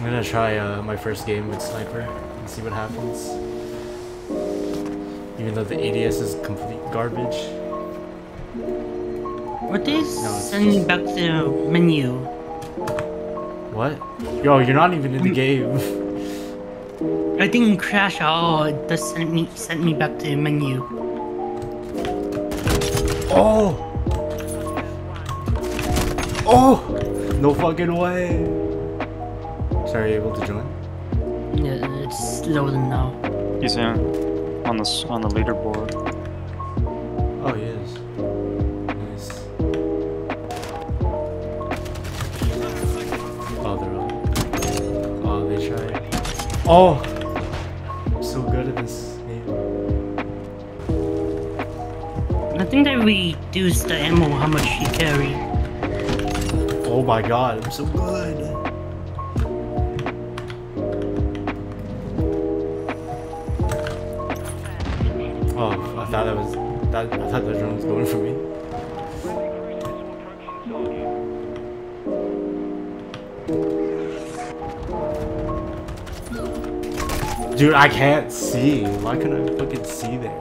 I'm gonna try my first game with sniper and see what happens. Even though the ADS is complete garbage. What is sending back the menu? What? Yo, you're not even in the game. I didn't crash at all. It just sent me back to the menu. Oh! Oh! No fucking way! So are you able to join? Yeah, it's loading now. He's in. On the leaderboard. Oh, he is. Nice. Oh, they're on. Oh, they tried. Oh! I'm so good at this game. I think they reduced the ammo, how much he carried. Oh my god, I'm so good! I thought the drone was going for me. Dude, I can't see. Why couldn't I fucking see there?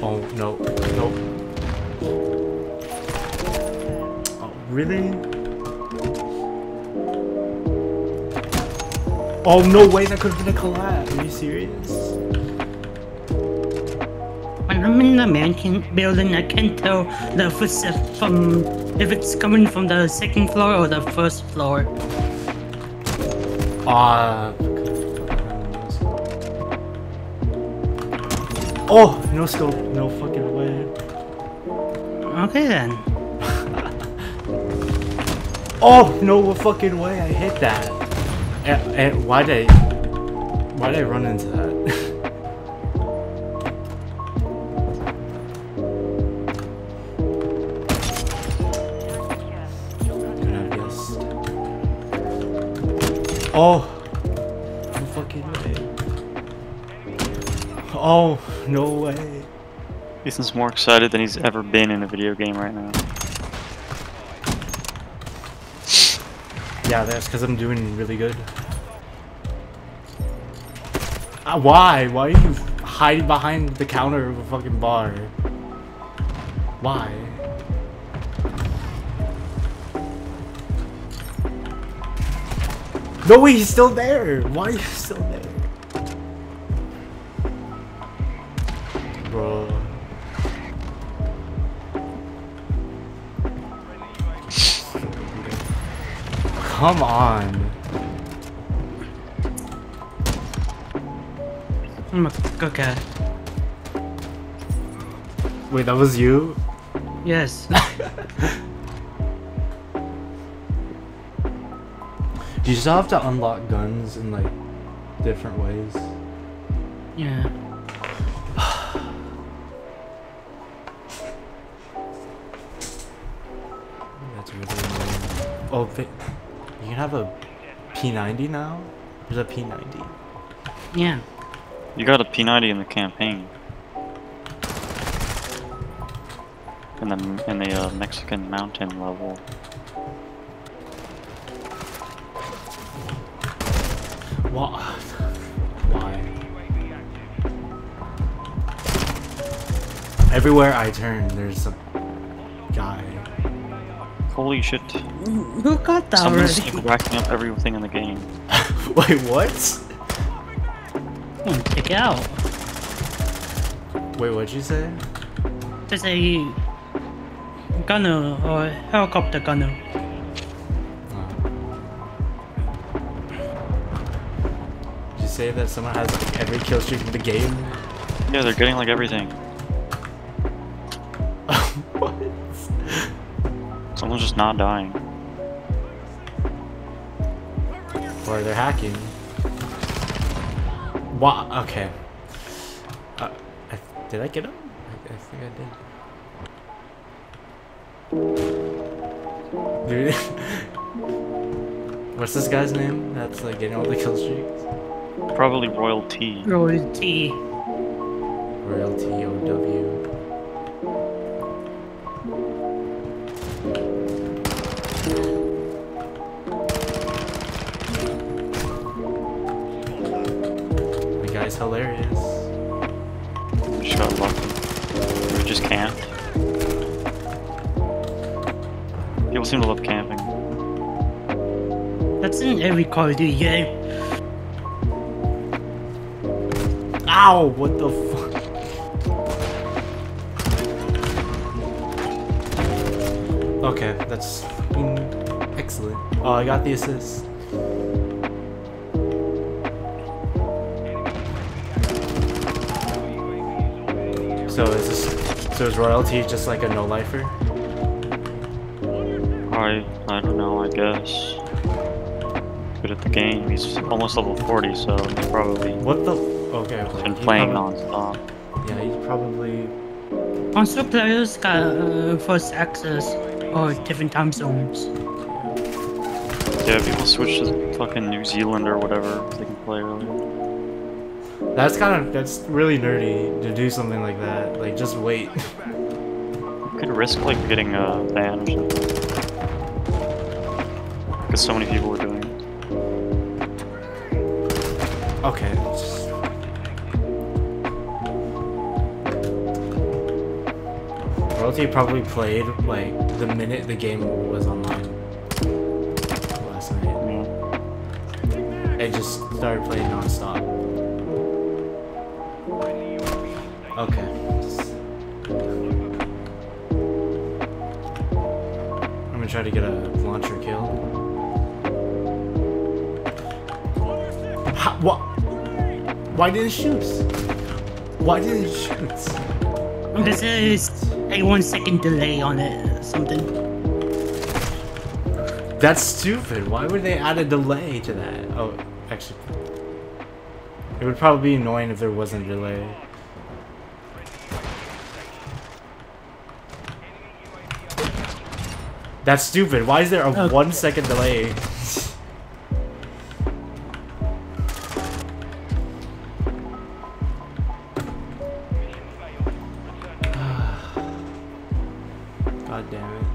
Oh, no. No. Oh, really? Oh, no way. That could have been a collab. Are you serious? I'm in the mansion building. I can't tell the footstep from if it's coming from the second floor or the first floor. Oh, no scope, no fucking way. Okay then. Oh no fucking way! I hit that. And why did I run into that? Oh, no fucking way. Oh, no way. Ethan's more excited than he's ever been in a video game right now. Yeah, that's because I'm doing really good. Why? Why are you hiding behind the counter of a fucking bar? Why? No way, he's still there! Why are you still there? Bro. Come on. I'm a good guy. Wait, that was you? Yes. Do you still have to unlock guns in, like, different ways? Yeah. That's really annoying. Oh, you can have a P90 now? There's a P90. Yeah. You got a P90 in the campaign. In the Mexican mountain level. What? Why? Everywhere I turn, there's a guy. Holy shit. Who got that? Someone's racking up everything in the game. Wait, what? Hmm, kick out. Wait, what'd you say? There's a gunner or helicopter gunner. Say that someone has like every kill streak in the game? Yeah, they're getting like everything. What? Someone's just not dying. Or they're hacking. What? Okay. Did I get him? I think I did. Dude. What's this guy's name that's like getting all the kill streaks? Probably Royal T. Royal T. Royal T O W. That is hilarious. Just got lucky. We just camped. People seem to love camping. That's in every Call of Duty game. Ow! What the fuck? Okay, that's excellent. Oh, I got the assist. So is Royalty just like a no-lifer? I don't know, I guess. Good at the game. He's almost level 40, so he's probably... What the... Okay, okay. Been playing non-stop. Yeah, he's probably... Also, players got first access or different time zones. Yeah, people switch to fucking New Zealand or whatever if they can play early. That's kind of... That's really nerdy to do something like that. Like, just wait. You could risk, like, getting banned or something. Because so many people were doing it. Okay. Royalty probably played like the minute the game was online last night. Yeah. It just started playing non-stop. Okay. I'm gonna try to get a launcher kill. What? Why didn't it shoot? Why didn't it shoot? Because there's a 1 second delay on it or something. That's stupid. Why would they add a delay to that? Oh, actually. It would probably be annoying if there wasn't a delay. That's stupid. Why is there a 1 second delay?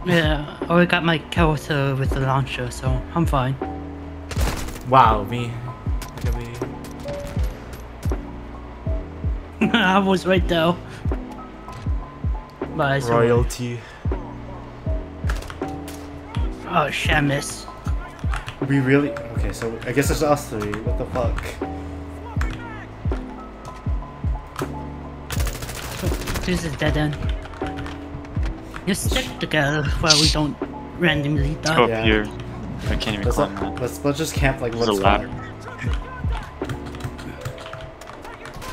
Yeah, I already got my character with the launcher, so I'm fine. Wow, me. Look at me. I was right though. But Royalty. Oh, Shamus. We really? Okay, so I guess it's us three. What the fuck? This is dead end. Just stick together while we don't randomly die. Go up here. I can't even climb that. Let's just camp like what's ladder.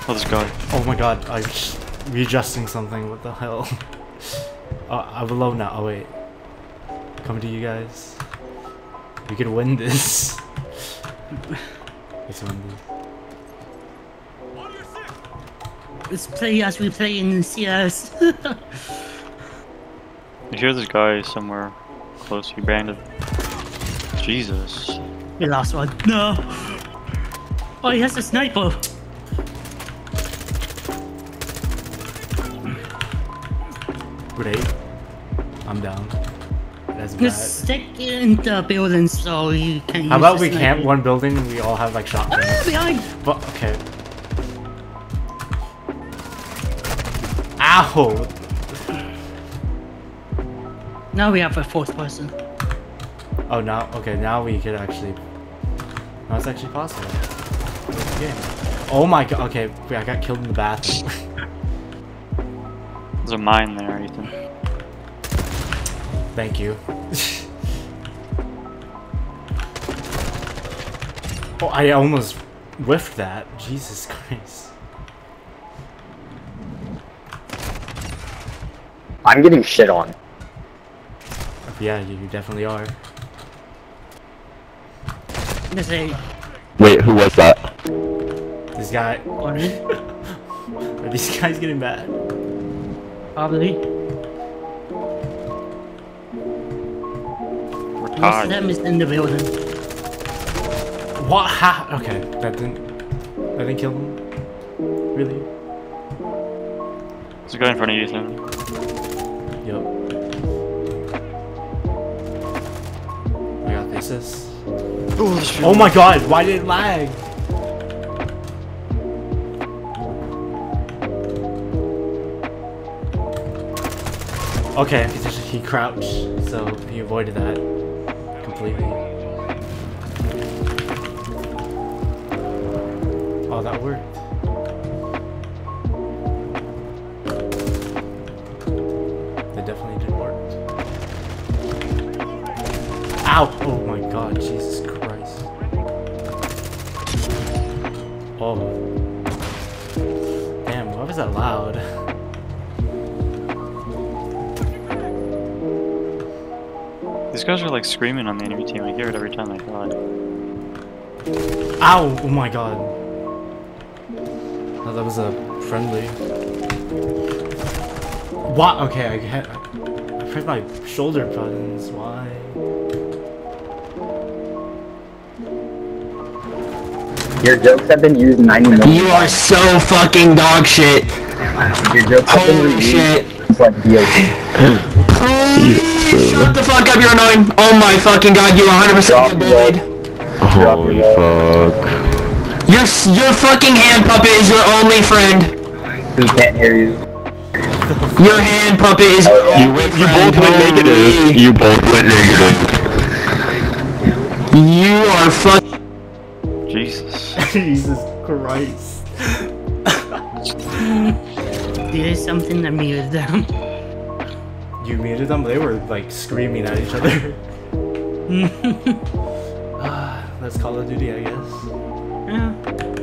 Let's go. Oh my god, I'm readjusting something. What the hell? I'm alone now. Oh wait. Coming to you guys. We could win this. Let's win this. Let's play as we play in CS. I hear this guy somewhere close. He banded. Jesus. We lost one. No. Oh, he has a sniper. Great. I'm down. That's bad. Just stick in the building so you can. How about we camp one building and we all have like shotguns? Ah, behind. But okay. Ow. Now we have a fourth person. Oh, now, okay, now we could actually. Now it's actually possible. Okay. Oh my god, okay, I got killed in the bathroom. There's a mine there, Ethan. Thank you. Oh, I almost whiffed that. Jesus Christ. I'm getting shit on. Yeah, you definitely are. Wait, who was that? This guy. Are these guys getting bad? Probably. Most of them is in the building. What? Ha? Okay, that didn't kill them. Really? There's a guy in front of you, Ethan. Yup. Oh my god, why did it lag? Okay, he crouched, so he avoided that completely. Oh, that worked. That definitely did work. Ow! Oh my god, Jesus Christ. Oh. Damn, why was that loud? These guys are like screaming on the enemy team. I hear it every time I fly. Ow! Oh my god. Oh, that was a friendly. What? Okay, I pressed my shoulder buttons. Why? Your jokes have been used 90 million. You are so fucking dog shit. Your jokes have been used. Holy shit. It's like DOC. Shut the fuck up, you're annoying! Oh my fucking god, you're 100% bullied. Holy fuck. Your fucking hand puppet is your only friend. He can't hear you. Your hand puppet is your only friend. You both went negative. You both went negative. You are fucking... Jesus. Jesus Christ. There's something that muted them. You muted them? They were like screaming at each other. That's Call of Duty, I guess. Yeah.